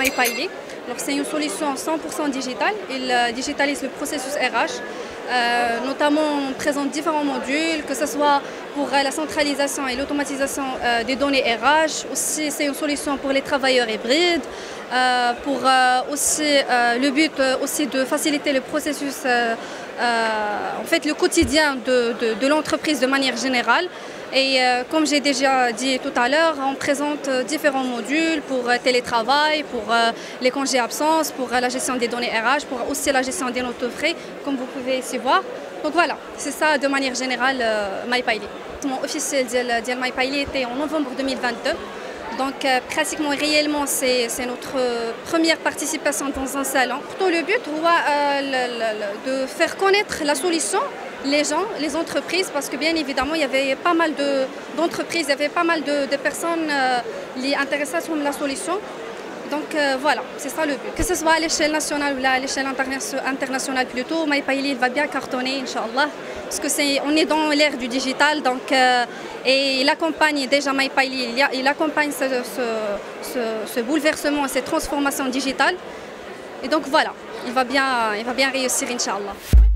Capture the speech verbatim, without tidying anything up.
MyPYLI. C'est une solution cent pour cent digitale. Il digitalise le processus R H. Euh, notamment, on présente différents modules, que ce soit pour euh, la centralisation et l'automatisation euh, des données R H. Aussi, c'est une solution pour les travailleurs hybrides. Euh, pour euh, aussi euh, le but euh, aussi de faciliter le processus, euh, euh, en fait, le quotidien de, de, de l'entreprise de manière générale. Et euh, comme j'ai déjà dit tout à l'heure, on présente euh, différents modules pour euh, télétravail, pour euh, les congés absence, pour euh, la gestion des données R H, pour aussi la gestion des notes de frais, comme vous pouvez ici voir. Donc voilà, c'est ça de manière générale euh, MyPYLI. Mon officiel de MyPYLI était en novembre deux mille vingt-deux. Donc euh, pratiquement réellement, c'est notre première participation dans un salon. Plutôt le but, euh, le, le, le, de faire connaître la solution les gens, les entreprises, parce que bien évidemment, il y avait pas mal d'entreprises, de, il y avait pas mal de, de personnes euh, intéressées à la solution. Donc euh, voilà, c'est ça le but. Que ce soit à l'échelle nationale ou à l'échelle internationale plutôt, MyPYLI va bien cartonner, Inch'Allah, parce qu'on est, est dans l'ère du digital, donc, euh, et il accompagne déjà MyPYLI, il, il accompagne ce, ce, ce, ce bouleversement, cette transformation digitale. Et donc voilà, il va bien, il va bien réussir, Inch'Allah.